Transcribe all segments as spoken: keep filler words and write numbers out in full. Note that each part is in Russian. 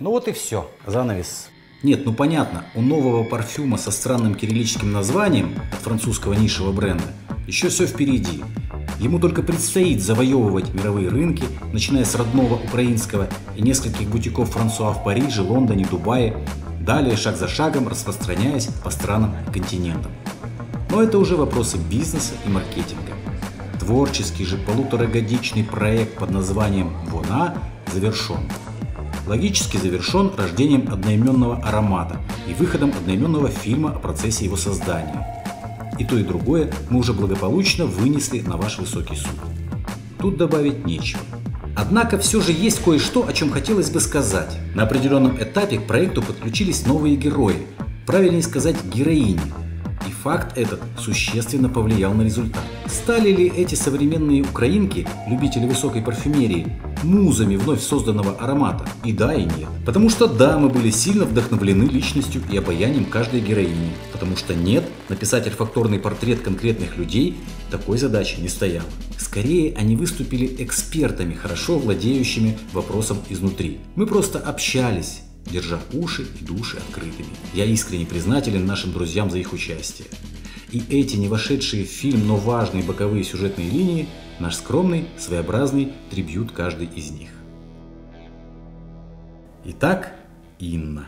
Ну вот и все. Занавес. Нет, ну понятно, у нового парфюма со странным кириллическим названием от французского нишевого бренда еще все впереди. Ему только предстоит завоевывать мировые рынки, начиная с родного украинского и нескольких бутиков Франсуа в Париже, Лондоне, Дубае, далее шаг за шагом распространяясь по странам и континентам. Но это уже вопросы бизнеса и маркетинга. Творческий же полуторагодичный проект под названием «Вона» завершен. Логически завершен рождением одноименного аромата и выходом одноименного фильма о процессе его создания. И то, и другое мы уже благополучно вынесли на ваш высокий суд. Тут добавить нечего. Однако все же есть кое-что, о чем хотелось бы сказать. На определенном этапе к проекту подключились новые герои, правильнее сказать героини. И факт этот существенно повлиял на результат. Стали ли эти современные украинки, любители высокой парфюмерии, музами вновь созданного аромата? И да, и нет. Потому что да, мы были сильно вдохновлены личностью и обаянием каждой героини. Потому что нет, написать альфакторный портрет конкретных людей такой задачи не стояло. Скорее, они выступили экспертами, хорошо владеющими вопросом изнутри. Мы просто общались, держа уши и души открытыми. Я искренне признателен нашим друзьям за их участие. И эти не вошедшие в фильм, но важные боковые сюжетные линии – наш скромный, своеобразный трибьют каждой из них. Итак, Инна.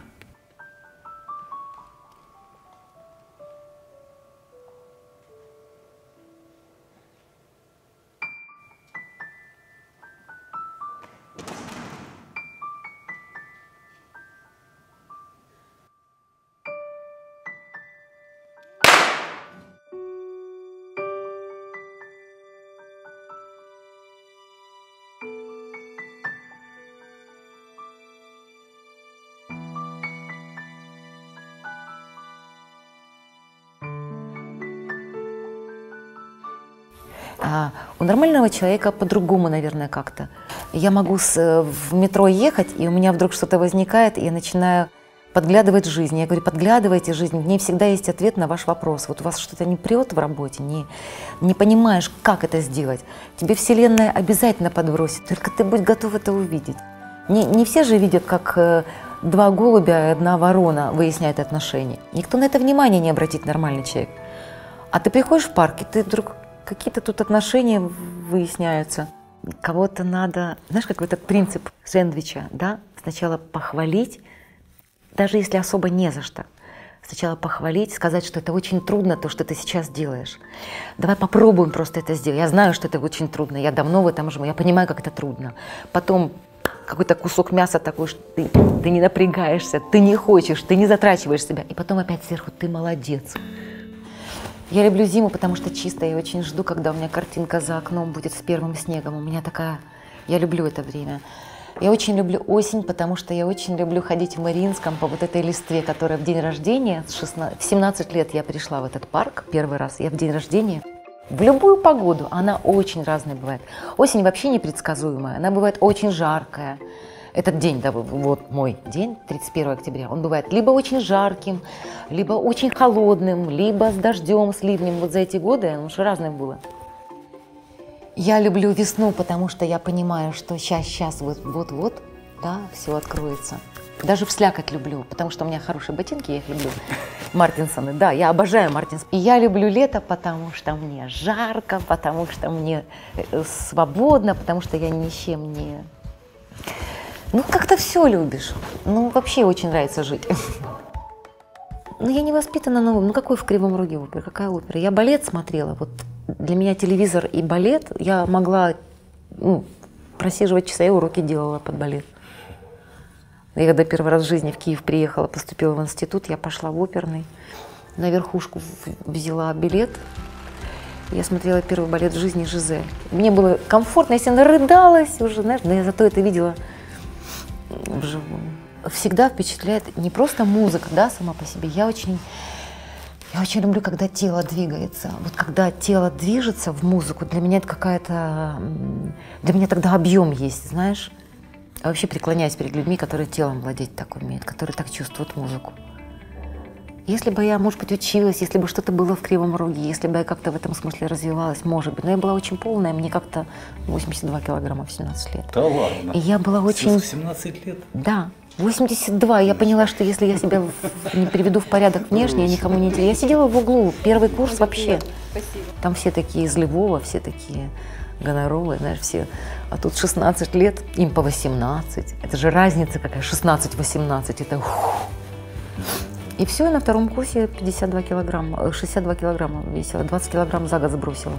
У нормального человека по-другому, наверное, как-то. Я могу с, в метро ехать, и у меня вдруг что-то возникает, и я начинаю подглядывать жизнь. Я говорю, подглядывайте жизнь, в ней всегда есть ответ на ваш вопрос. Вот у вас что-то не прет в работе, не, не понимаешь, как это сделать. Тебе Вселенная обязательно подбросит, только ты будь готов это увидеть. Не, не все же видят, как два голубя и одна ворона выясняют отношения. Никто на это внимание не обратит, нормальный человек. А ты приходишь в парк, и ты вдруг... Какие-то тут отношения выясняются. Кого-то надо, знаешь, как этот принцип сэндвича, да? Сначала похвалить, даже если особо не за что. Сначала похвалить, сказать, что это очень трудно, то, что ты сейчас делаешь. Давай попробуем просто это сделать. Я знаю, что это очень трудно, я давно в этом живу, я понимаю, как это трудно. Потом какой-то кусок мяса такой, что ты, ты не напрягаешься, ты не хочешь, ты не затрачиваешь себя. И потом опять сверху, ты молодец. Я люблю зиму, потому что чисто, я очень жду, когда у меня картинка за окном будет с первым снегом. У меня такая... Я люблю это время. Я очень люблю осень, потому что я очень люблю ходить в Мариинском по вот этой листве, которая в день рождения, в семнадцать лет я пришла в этот парк первый раз, я в день рождения. В любую погоду она очень разная бывает. Осень вообще непредсказуемая, она бывает очень жаркая. Этот день, да, вот мой день, тридцать первое октября, он бывает либо очень жарким, либо очень холодным, либо с дождем, с ливнем. Вот за эти годы, оно же разное было. Я люблю весну, потому что я понимаю, что сейчас, сейчас, вот-вот, да, все откроется. Даже в слякоть люблю, потому что у меня хорошие ботинки, я их люблю. Мартинсоны, да, я обожаю Мартинсоны. И я люблю лето, потому что мне жарко, потому что мне свободно, потому что я ни с чем не... Ну, как-то все любишь. Ну, вообще очень нравится жить. Ну, я не воспитана новым. Ну, какой в Кривом Роге опера? Какая опера? Я балет смотрела. Вот для меня телевизор и балет. Я могла, ну, просиживать часа, и уроки делала под балет. Я когда первый раз в жизни в Киев приехала, поступила в институт, я пошла в оперный. На верхушку взяла билет. Я смотрела первый балет в жизни «Жизель». Мне было комфортно, если она рыдалась уже, знаешь, но я зато это видела вживую. Всегда впечатляет не просто музыка, да, сама по себе. Я очень, я очень люблю, когда тело двигается. Вот когда тело движется в музыку, для меня это какая-то... Для меня тогда объем есть, знаешь. Я вообще преклоняюсь перед людьми, которые телом владеть так умеют, которые так чувствуют музыку. Если бы я, может быть, училась, если бы что-то было в Кривом Роге, если бы я как-то в этом смысле развивалась, может быть. Но я была очень полная, мне как-то восемьдесят два килограмма в семнадцать лет. Да ладно? И я была очень... семнадцать лет? Да. восемьдесят два. Я поняла, что если я себя не приведу в порядок внешне, я никому не интересна. Я сидела в углу, первый курс вообще. Спасибо. Там все такие из Львова, все такие гоноролы, знаешь, все. А тут шестнадцать лет, им по восемнадцать. Это же разница какая, шестнадцать-восемнадцать. Это ух. И все, я на втором курсе пятьдесят два килограмма, шестьдесят два килограмма весила, двадцать килограмм за год сбросила.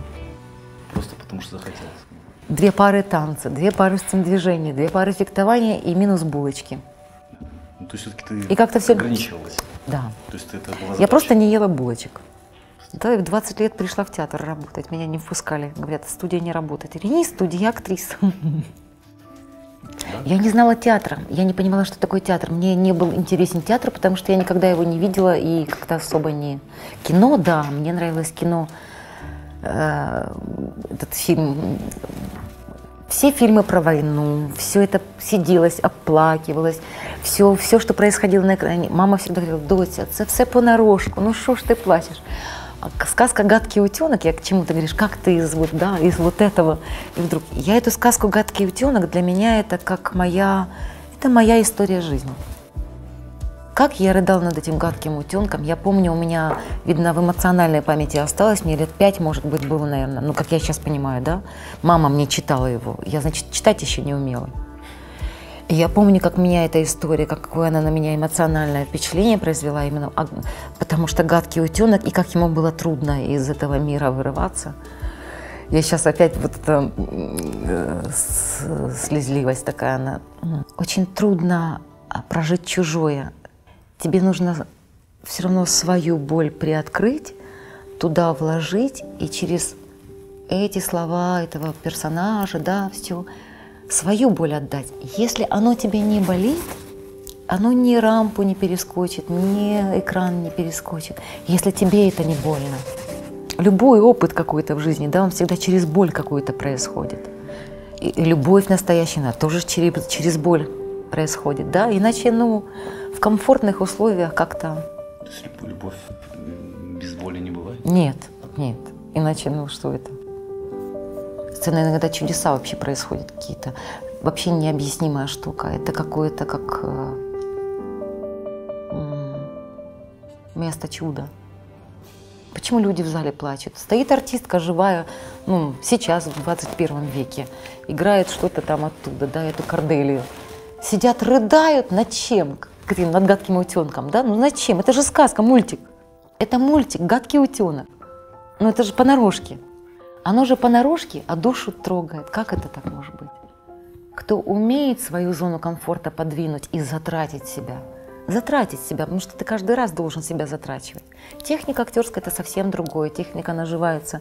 Просто потому что захотелось. Две пары танца, две пары сцен-движения, две пары фехтования и минус булочки. Ну, то есть все-таки ты и как-то все... ограничивалась? Да. То есть это была задача. Я просто не ела булочек. Да, и в двадцать лет пришла в театр работать, меня не впускали. Говорят, студия не работает. Я говорю, не студия, я актриса. Я не знала театра, я не понимала, что такое театр. Мне не был интересен театр, потому что я никогда его не видела и как-то особо не... Кино, да, мне нравилось кино. Этот фильм... Все фильмы про войну, все это сиделось, оплакивалось, все, все, что происходило на экране. Мама всегда говорила, Дося, это все понарошку, ну что ж ты плачешь? А сказка «Гадкий утенок», я к чему-то говоришь, как ты из вот, да, из вот этого? И вдруг, я эту сказку «Гадкий утенок», для меня это как моя, это моя история жизни. Как я рыдала над этим гадким утенком, я помню, у меня, видно, в эмоциональной памяти осталось, мне лет пять, может быть, было, наверное, ну, как я сейчас понимаю, да? Мама мне читала его, я, значит, читать еще не умела. И я помню, как меня эта история, какое она на меня эмоциональное впечатление произвела, именно потому что гадкий утенок, и как ему было трудно из этого мира вырываться. Я сейчас опять вот эта э, слезливость такая, она... Очень трудно прожить чужое. Тебе нужно все равно свою боль приоткрыть, туда вложить, и через эти слова этого персонажа, да, все, свою боль отдать. Если оно тебе не болит, оно ни рампу не перескочит, ни экран не перескочит, если тебе это не больно. Любой опыт какой-то в жизни, да, он всегда через боль какую-то происходит. И любовь настоящая, она тоже через, через боль происходит, да, иначе, ну, в комфортных условиях как-то... То есть любовь без боли не бывает? Нет, нет. Иначе, ну, что это? Сцена иногда чудеса вообще происходят какие-то. Вообще необъяснимая штука. Это какое-то как... Э, место чуда. Почему люди в зале плачут? Стоит артистка живая, ну, сейчас, в двадцать первом веке, играет что-то там оттуда, да, эту Корделию. Сидят, рыдают над чем? Над гадким утенком, да? Ну над чем? Это же сказка, мультик. Это мультик, гадкий утенок. Ну это же понарошки. Оно же понарошки, а душу трогает. Как это так может быть? Кто умеет свою зону комфорта подвинуть и затратить себя, затратить себя, потому что ты каждый раз должен себя затрачивать. Техника актерская – это совсем другое. Техника наживается.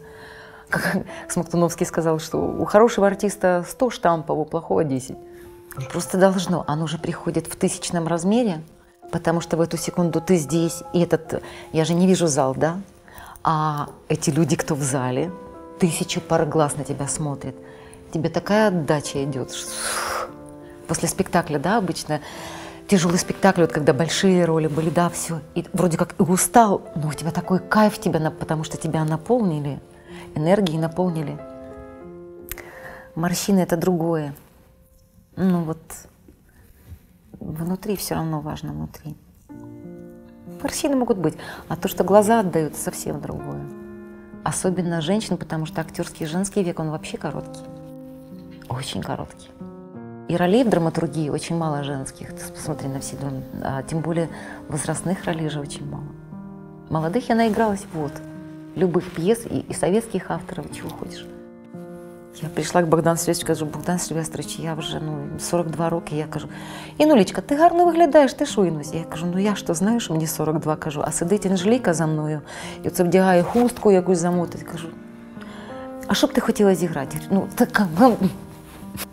Как Смоктуновский сказал, что у хорошего артиста сто штампов, у плохого десять. Просто должно, оно же приходит в тысячном размере, потому что в эту секунду ты здесь, и этот, я же не вижу зал, да? А эти люди, кто в зале, тысячу пар глаз на тебя смотрит. Тебе такая отдача идет. После спектакля, да, обычно тяжелый спектакль, вот когда большие роли были, да, все, и вроде как и устал, но у тебя такой кайф, тебя, потому что тебя наполнили, энергией наполнили. Морщины – это другое. Ну вот, внутри все равно важно, внутри. Морщины могут быть, а то, что глаза отдают, совсем другое. Особенно женщин, потому что актерский женский век, он вообще короткий. Очень короткий. И ролей в драматургии очень мало женских, ты посмотри на все, а тем более возрастных ролей же очень мало. Молодых я наигралась, вот, любых пьес и, и советских авторов, чего хочешь. Я пришла к Богдану Сильвестровичу, кажу, Богдан Сильвестрович, я вже ну, сорок два роки, я кажу, Інулечка, ти гарно виглядаєш, ти що, Інусь? Я кажу, ну я ж то знаю, що мені сорок два, кажу, а сидить Анжеліка за мною, і оце вдягає хустку якусь замотить, кажу, а що б ти хотіла зіграти? Ну, так,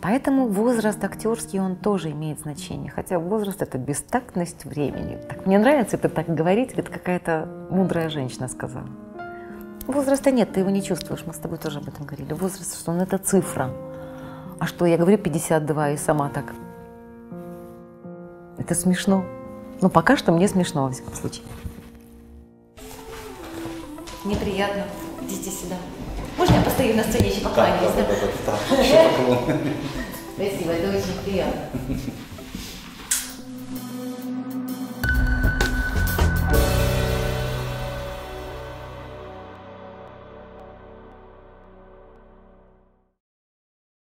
поэтому возраст актерский, он тоже имеет значение, хотя возраст – это бестактность времени. Так, мне нравится это так говорить, это какая-то мудрая женщина сказала. Возраста нет, ты его не чувствуешь, мы с тобой тоже об этом говорили. Возраст, что он это цифра. А что, я говорю пятьдесят два и сама так. Это смешно. Но пока что мне смешно, во всяком случае. Мне приятно. Идите сюда. Можно я постою на сцене еще поклоняюсь? Да, да, да, да, да. Спасибо, это очень приятно.